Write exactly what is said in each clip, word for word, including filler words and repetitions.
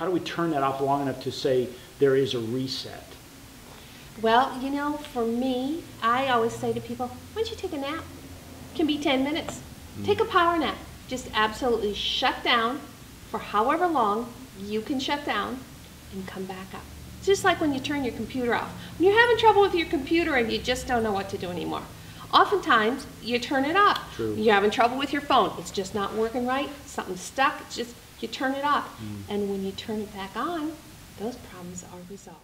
how do we turn that off long enough to say there is a reset? Well, you know, for me, I always say to people, why don't you take a nap? It can be ten minutes. Mm. Take a power nap. Just absolutely shut down for however long you can shut down and come back up. It's just like when you turn your computer off. When you're having trouble with your computer and you just don't know what to do anymore, oftentimes you turn it off. True. You're having trouble with your phone. It's just not working right. Something's stuck. It's just, you turn it off. Mm. And when you turn it back on, those problems are resolved.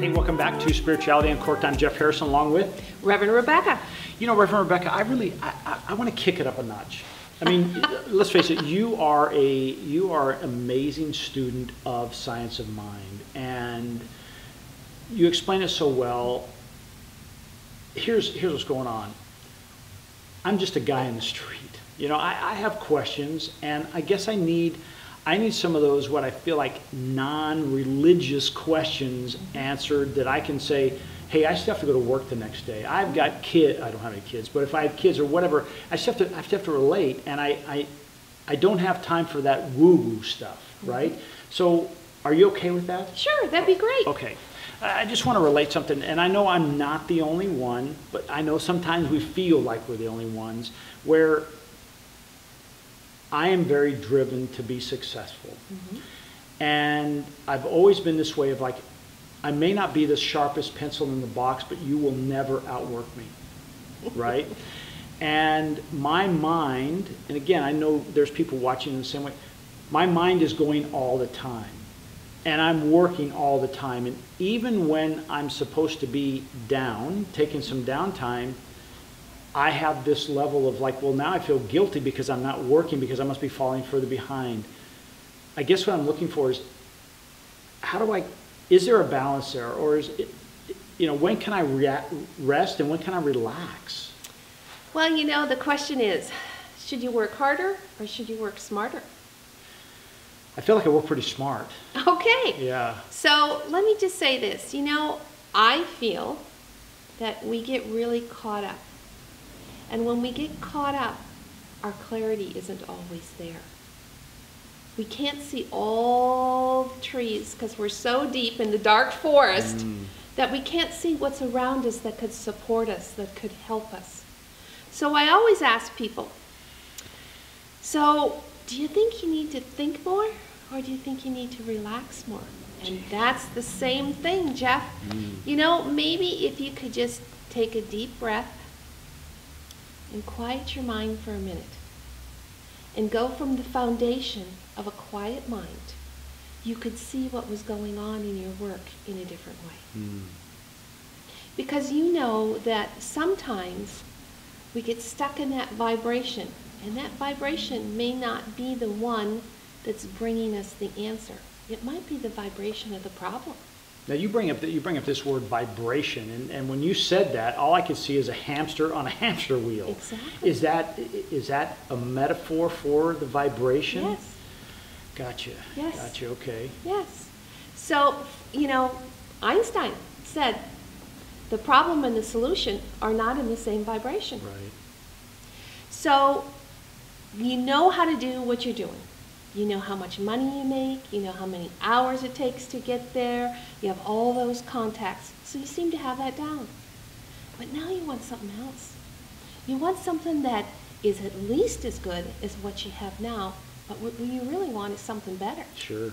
Hey, welcome back to Spirituality Uncorked. I'm Jeff Harrison, along with Reverend Rebecca. You know, Reverend Rebecca, I really, I, I, I want to kick it up a notch. I mean, let's face it, you are a, you are an amazing student of science of mind, and you explain it so well. Here's, here's what's going on. I'm just a guy in the street. You know, I, I have questions, and I guess I need, I need some of those, what I feel like non-religious questions answered, that I can say, hey, I still have to go to work the next day. I've got kids, I don't have any kids, but if I had kids or whatever, I still have to, I still have to relate, and I, I, I don't have time for that woo-woo stuff, right? Mm-hmm. So are you okay with that? Sure, that'd be great. Okay. I just want to relate something, and I know I'm not the only one, but I know sometimes we feel like we're the only ones, where I am very driven to be successful. Mm-hmm. And I've always been this way of like, I may not be the sharpest pencil in the box, but you will never outwork me, right? And my mind, and again, I know there's people watching in the same way, my mind is going all the time, and I'm working all the time. And even when I'm supposed to be down, taking some downtime, I have this level of like, well, now I feel guilty because I'm not working, because I must be falling further behind. I guess what I'm looking for is, how do I, is there a balance there? Or is it, you know, when can I rest and when can I relax? Well, you know, the question is, should you work harder or should you work smarter? I feel like I work pretty smart. Okay. Yeah. So let me just say this, you know, I feel that we get really caught up. And when we get caught up, our clarity isn't always there. We can't see all the trees because we're so deep in the dark forest mm. that we can't see what's around us that could support us, that could help us. So I always ask people, so do you think you need to think more, or do you think you need to relax more? And that's the same thing, Jeff. Mm. You know, maybe if you could just take a deep breath and quiet your mind for a minute, and go from the foundation of a quiet mind, you could see what was going on in your work in a different way. Mm. Because you know that sometimes we get stuck in that vibration, and that vibration may not be the one that's bringing us the answer. It might be the vibration of the problem. Now you bring up that you bring up this word vibration, and, and when you said that, all I could see is a hamster on a hamster wheel. Exactly. Is that is that a metaphor for the vibration? Yes. Gotcha. Yes. Gotcha. Okay. Yes. So you know, Einstein said the problem and the solution are not in the same vibration. Right. So you know how to do what you're doing. You know how much money you make, you know how many hours it takes to get there, you have all those contacts, so you seem to have that down. But now you want something else. You want something that is at least as good as what you have now, but what you really want is something better. Sure.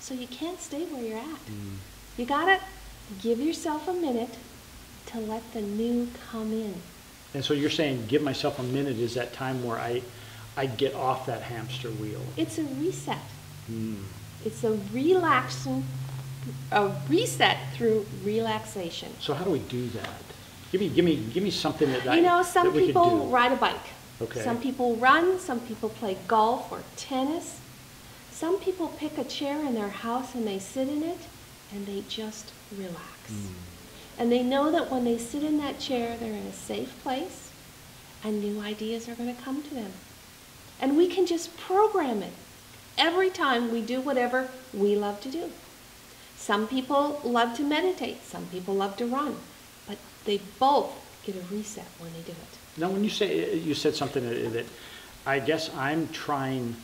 So you can't stay where you're at. Mm. You gotta give yourself a minute to let the new come in. And so you're saying give myself a minute is that time where I I get off that hamster wheel. It's a reset. Mm. It's a relaxation, a reset through relaxation. So how do we do that? Give me, give me, give me something that I, you know, some people ride a bike. Okay. Some people run. Some people play golf or tennis. Some people pick a chair in their house and they sit in it and they just relax. Mm. And they know that when they sit in that chair, they're in a safe place, and new ideas are going to come to them. And we can just program it every time we do whatever we love to do. Some people love to meditate. Some people love to run. But they both get a reset when they do it. Now, when you say, you said something that I guess I'm trying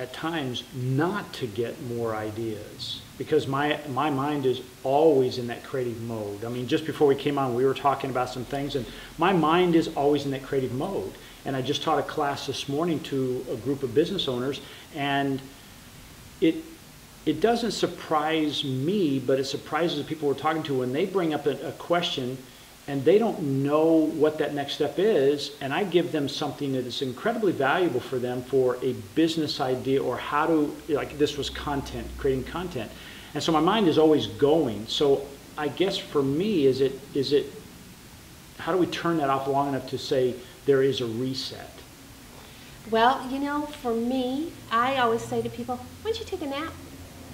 at times not to get more ideas, because my my mind is always in that creative mode. I mean, just before we came on, we were talking about some things, and my mind is always in that creative mode. And I just taught a class this morning to a group of business owners, and it it doesn't surprise me, but it surprises the people we're talking to when they bring up a, a question and they don't know what that next step is, and I give them something that is incredibly valuable for them for a business idea, or how to, like this was content, creating content. And so my mind is always going. So I guess for me, is it is it how do we turn that off long enough to say there is a reset? Well, you know, for me, I always say to people, why don't you take a nap?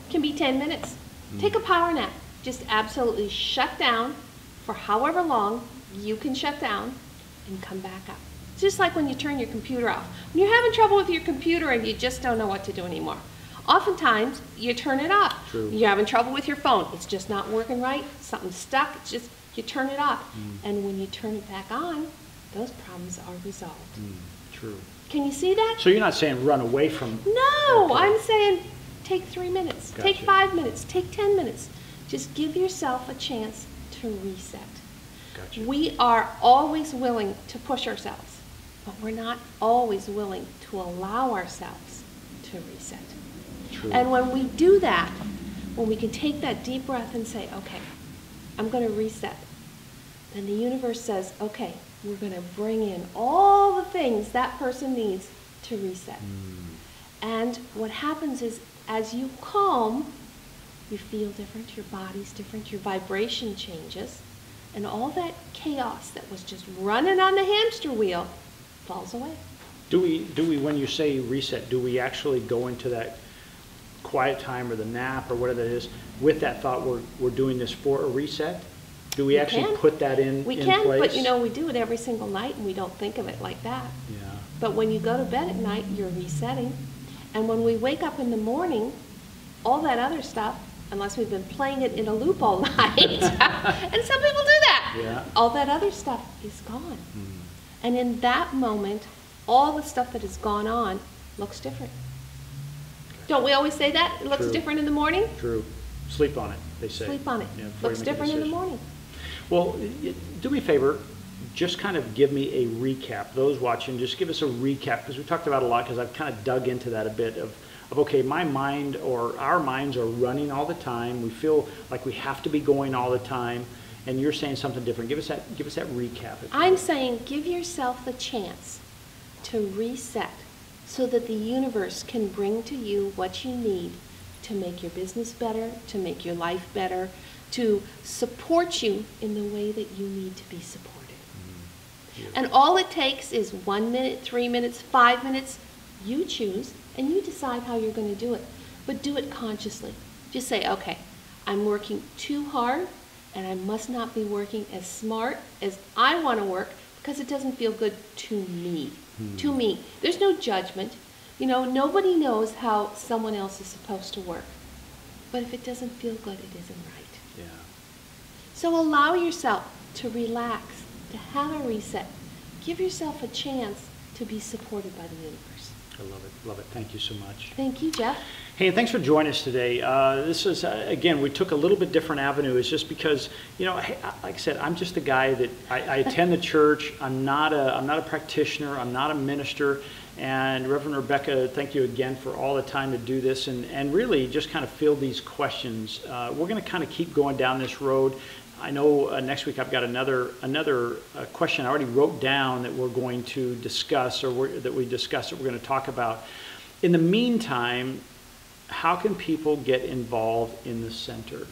It can be ten minutes. Mm. Take a power nap. Just absolutely shut down for however long you can shut down and come back up. It's just like when you turn your computer off. When you're having trouble with your computer and you just don't know what to do anymore, oftentimes you turn it off. True. You're having trouble with your phone. It's just not working right. Something's stuck. It's just, you turn it off. Mm. And when you turn it back on, those problems are resolved. Mm, true. Can you see that? So you're not saying run away from... No, I'm saying take three minutes, gotcha. Take five minutes, take ten minutes. Just give yourself a chance to reset. Gotcha. We are always willing to push ourselves, but we're not always willing to allow ourselves to reset. True. And when we do that, when we can take that deep breath and say, okay, I'm going to reset, then the universe says, okay, we're going to bring in all the things that person needs to reset. Mm. And what happens is, as you calm, you feel different, your body's different, your vibration changes, and all that chaos that was just running on the hamster wheel falls away. Do we, do we, when you say reset, do we actually go into that quiet time or the nap or whatever it is with that thought, we're, we're doing this for a reset? Do we, we actually can. put that in, we in can, place? We can, but you know, we do it every single night and we don't think of it like that. Yeah. But when you go to bed at night, you're resetting. And when we wake up in the morning, all that other stuff, unless we've been playing it in a loop all night, and some people do that, yeah. all that other stuff is gone. Mm. And in that moment, all the stuff that has gone on looks different. Don't we always say that? It looks True. different in the morning? True. Sleep on it, they say. Sleep on it. Yeah, looks different in the morning. Well, do me a favor. Just kind of give me a recap. Those watching, just give us a recap, because we talked about a lot, because I've kind of dug into that a bit of, of, okay, my mind or our minds are running all the time. We feel like we have to be going all the time, and you're saying something different. Give us that, give us that recap. I'm saying give yourself the chance to reset so that the universe can bring to you what you need to make your business better, to make your life better, to support you in the way that you need to be supported. And all it takes is one minute, three minutes, five minutes. You choose, and you decide how you're going to do it. But do it consciously. Just say, okay, I'm working too hard, and I must not be working as smart as I want to work, because it doesn't feel good to me. Hmm. To me. There's no judgment. You know, nobody knows how someone else is supposed to work. But if it doesn't feel good, it isn't right. Yeah. So allow yourself to relax, to have a reset. Give yourself a chance to be supported by the universe. I love it, love it. Thank you so much. Thank you, Jeff. Hey, and thanks for joining us today. Uh, this is, uh, again, we took a little bit different avenue. It's just because, you know, I, like I said, I'm just a guy that, I, I attend the church. I'm not a, I'm not a practitioner, I'm not a minister. And Reverend Rebecca, thank you again for all the time to do this and, and really just kind of field these questions. Uh, we're gonna kind of keep going down this road. I know uh, next week I've got another another uh, question I already wrote down that we're going to discuss, or we're, that we discussed that we're going to talk about. In the meantime, how can people get involved in the center?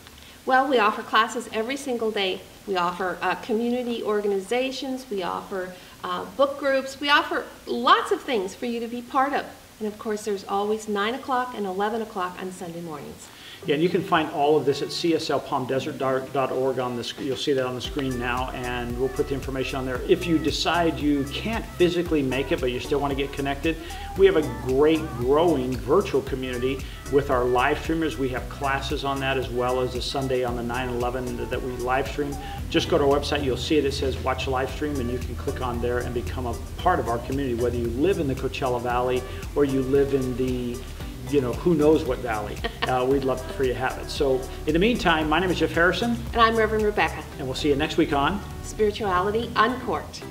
Well, we offer classes every single day. We offer uh, community organizations. We offer uh, book groups. We offer lots of things for you to be part of. And of course, there's always nine o'clock and eleven o'clock on Sunday mornings. Yeah, and you can find all of this at c s l palm desert dot org. On this, you'll see that on the screen now, and we'll put the information on there. If you decide you can't physically make it, but you still want to get connected, we have a great growing virtual community with our live streamers. We have classes on that, as well as a Sunday on the nine eleven that we live stream. Just go to our website, you'll see it. It says watch live stream, and you can click on there and become a part of our community, whether you live in the Coachella Valley or you live in the you know, who knows what valley. Uh, we'd love for you to have it. So in the meantime, my name is Jeff Harrison. And I'm Reverend Rebecca. And we'll see you next week on Spirituality Uncorked.